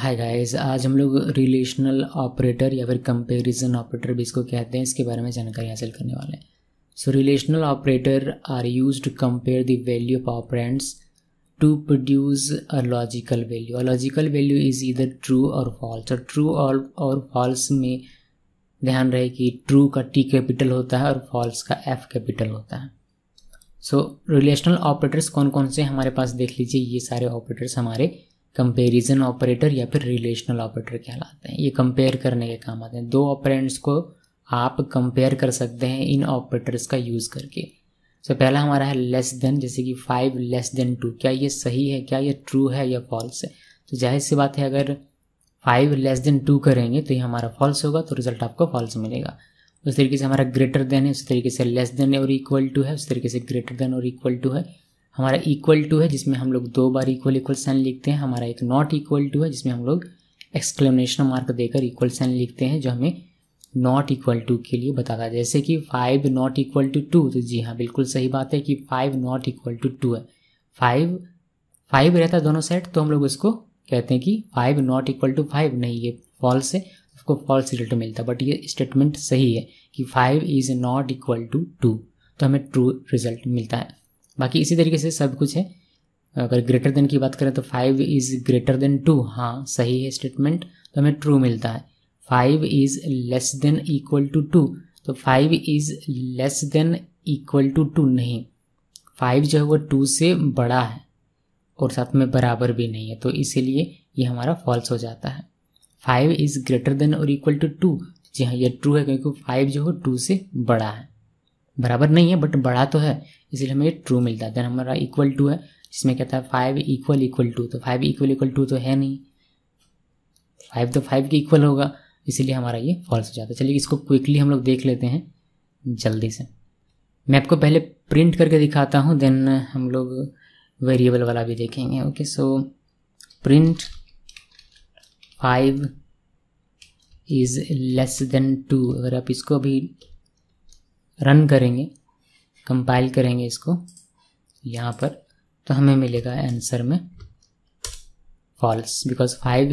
Hi guys, आज हम लोग रिलेशनल ऑपरेटर या फिर कंपैरिजन ऑपरेटर भी इसको कहते हैं, इसके बारे में जानकारी हासिल करने वाले हैं। So relational operator are used to compare the value of operands to produce a logical value. A logical value is either true और फॉल्स। और ट्रू और फॉल्स में ध्यान रहे कि ट्रू का टी कैपिटल होता है और फॉल्स का एफ कैपिटल होता है। सो रिलेशनल ऑपरेटर्स कौन कौन से हमारे पास देख लीजिए, ये सारे ऑपरेटर्स हमारे कंपैरिजन ऑपरेटर या फिर रिलेशनल ऑपरेटर कहलाते हैं। ये कंपेयर करने के काम आते हैं। दो ऑपरेंड्स को आप कंपेयर कर सकते हैं इन ऑपरेटर्स का यूज़ करके। सो पहला हमारा है लेस देन, जैसे कि 5 <2। क्या ये सही है, क्या ये ट्रू है या फॉल्स है? तो जाहिर सी बात है, अगर 5 <2 करेंगे तो ये हमारा फॉल्स होगा, तो रिजल्ट आपको फॉल्स मिलेगा। उस तरीके से हमारा ग्रेटर देन है, उस तरीके से लेस देन और इक्वल टू है, उस तरीके से ग्रेटर देन और इक्वल टू है। हमारा इक्वल टू है जिसमें हम लोग 2 बार इक्वल इक्वल साइन लिखते हैं। हमारा एक नॉट इक्वल टू है जिसमें हम लोग एक्सक्लेमेशन मार्क देकर इक्वल साइन लिखते हैं, जो हमें नॉट इक्वल टू के लिए बताता है, जैसे कि 5 <2। तो जी हाँ, बिल्कुल सही बात है कि 5 <2 है। 5 5 रहता है दोनों सेट, तो हम लोग उसको कहते हैं कि 5 <5। नहीं, ये फॉल्स है, उसको फॉल्स रिजल्ट मिलता है। बट ये स्टेटमेंट सही है कि 5 <2, तो हमें ट्रू रिजल्ट मिलता है। बाकी इसी तरीके से सब कुछ है। अगर ग्रेटर देन की बात करें तो 5 <2। हाँ, सही है स्टेटमेंट, तो हमें ट्रू मिलता है। 5 <2। तो 5 <2। नहीं, 5 जो है वो 2 से बड़ा है और साथ में बराबर भी नहीं है, तो इसीलिए ये हमारा फॉल्स हो जाता है। 5 <2। जी हाँ, ये ट्रू है क्योंकि 5 जो है 2 से बड़ा है, बराबर नहीं है बट बड़ा तो है, इसलिए हमें ट्रू मिलता है। देन हमारा इक्वल टू है जिसमें कहता है 5 <2। तो 5 <2 तो है नहीं, 5 तो 5 के इक्वल होगा, इसीलिए हमारा ये फॉल्स हो जाता है। चलिए इसको क्विकली हम लोग देख लेते हैं जल्दी से। मैं आपको पहले प्रिंट करके दिखाता हूँ, देन हम लोग वेरिएबल वाला भी देखेंगे। Okay, so print 5 <2। अगर आप इसको भी रन करेंगे, कंपाइल करेंगे इसको यहाँ पर, तो हमें मिलेगा आंसर में फॉल्स, बिकॉज 5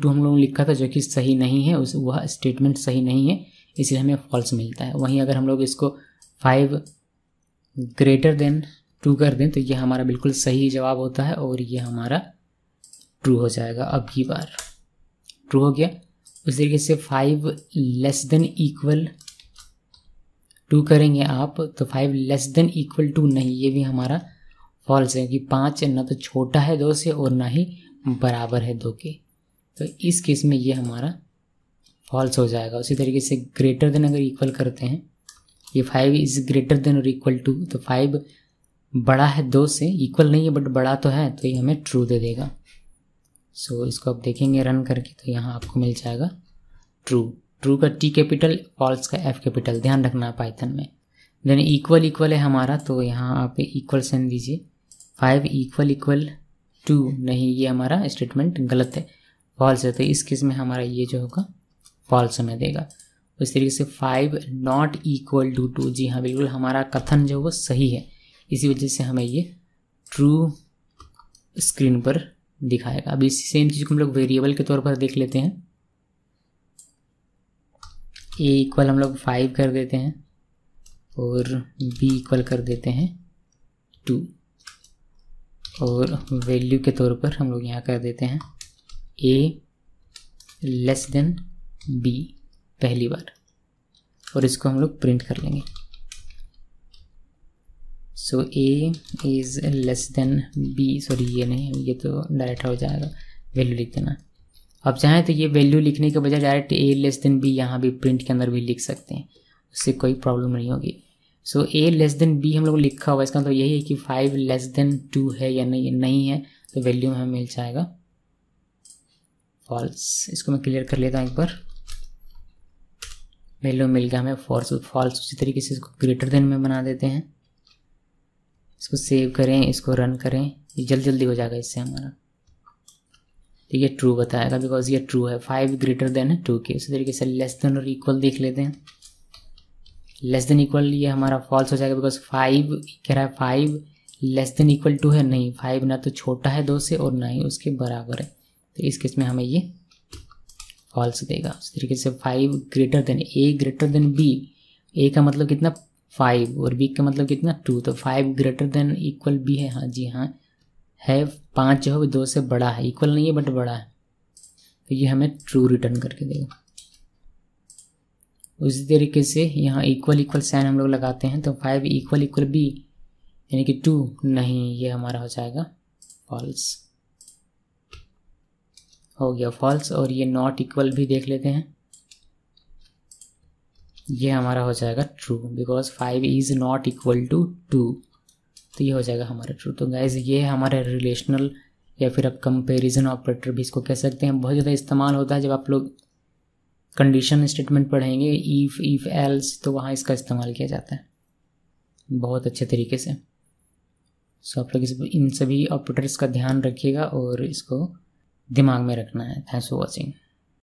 <2 हम लोगों ने लिखा था, जो कि सही नहीं है। उस वह स्टेटमेंट सही नहीं है, इसलिए हमें फॉल्स मिलता है। वहीं अगर हम लोग इसको 5 <2 कर दें तो ये हमारा बिल्कुल सही जवाब होता है और ये हमारा ट्रू हो जाएगा। अब की बार ट्रू हो गया। उस तरीके से 5 <2 करेंगे आप तो 5 <2। नहीं, ये भी हमारा फॉल्स है कि 5 ना तो छोटा है 2 से और ना ही बराबर है 2 के, तो इस केस में ये हमारा फॉल्स हो जाएगा। उसी तरीके से ग्रेटर देन अगर इक्वल करते हैं, ये 5 <2। तो 5 बड़ा है 2 से, इक्वल नहीं है बट बड़ा तो है, तो ये हमें ट्रू दे देगा। सो इसको आप देखेंगे रन करके तो यहाँ आपको मिल जाएगा ट्रू। ट्रू का टी कैपिटल, फॉल्स का एफ कैपिटल, ध्यान रखना है पाइथन में। देन इक्वल इक्वल है हमारा, तो यहाँ आप इक्वल साइन दीजिए। 5 <2। नहीं, ये हमारा स्टेटमेंट गलत है, फॉल्स है, तो इस केस में हमारा ये जो होगा फॉल्स हमें देगा। उस तरीके से 5 <2। जी हाँ, बिल्कुल हमारा कथन जो है वो सही है, इसी वजह से हमें ये ट्रू स्क्रीन पर दिखाएगा। अब इसी सेम चीज़ को हम लोग वेरिएबल के तौर पर देख लेते हैं। a इक्वल हम लोग 5 कर देते हैं और b इक्वल कर देते हैं 2, और वैल्यू के तौर पर हम लोग यहाँ कर देते हैं a b पहली बार, और इसको हम लोग प्रिंट कर लेंगे। सो a b। सॉरी, ये नहीं, ये तो डायरेक्ट हो जाएगा, वैल्यू लिख देना। आप चाहें तो ये वैल्यू लिखने के बजाय डायरेक्ट a b यहाँ भी प्रिंट के अंदर भी लिख सकते हैं, उससे कोई प्रॉब्लम नहीं होगी। सो a b हम लोग लिखा हुआ, इसका मतलब यही है कि 5 <2 है या नहीं है, तो वैल्यू हमें मिल जाएगा फॉल्स। इसको मैं क्लियर कर लेता हूँ एक बार, वैल्यू मिल गया हमें फॉल्स। उसी तरीके से इसको ग्रेटर देन में बना देते हैं, इसको सेव करें, इसको रन करें, ये जल्दी हो जाएगा इससे हमारा, तो ये ट्रू बताएगा बिकॉज ये ट्रू है। 5 <2 के। उसी तरीके से लेस देन और इक्वल देख लेते हैं। लेस देन इक्वल ये हमारा फॉल्स हो जाएगा बिकॉज 5 कह रहा है 5 <2 है। नहीं, 5 ना तो छोटा है 2 से और ना ही उसके बराबर है, तो इस केस में हमें ये फॉल्स देगा। इस तरीके से 5 greater than A greater than B, A का मतलब कितना 5 और बी का मतलब कितना 2, तो 5 ग्रेटर देन इक्वल बी है, हाँ जी हाँ है, 5 जो है 2 से बड़ा है, इक्वल नहीं है बट बड़ा है, तो ये हमें ट्रू रिटर्न करके देगा। उसी तरीके से यहाँ इक्वल इक्वल साइन हम लोग लगाते हैं तो 5 इक्वल इक्वल बी यानी कि 2 नहीं, ये हमारा हो जाएगा फॉल्स, हो गया फॉल्स। और ये नॉट इक्वल भी देख लेते हैं, ये हमारा हो जाएगा true because 5 is not equal to 2, तो ये हो जाएगा हमारा ट्रू। तो गाइज ये हमारा रिलेशनल या फिर आप कंपेरिजन ऑपरेटर भी इसको कह सकते हैं, बहुत ज़्यादा इस्तेमाल होता है जब आप लोग कंडीशन स्टेटमेंट पढ़ेंगे, इफ़ एल्स, तो वहाँ इसका इस्तेमाल किया जाता है बहुत अच्छे तरीके से। सो आप लोग इन सभी ऑपरेटर्स का ध्यान रखिएगा और इसको दिमाग में रखना है। Thanks for watching.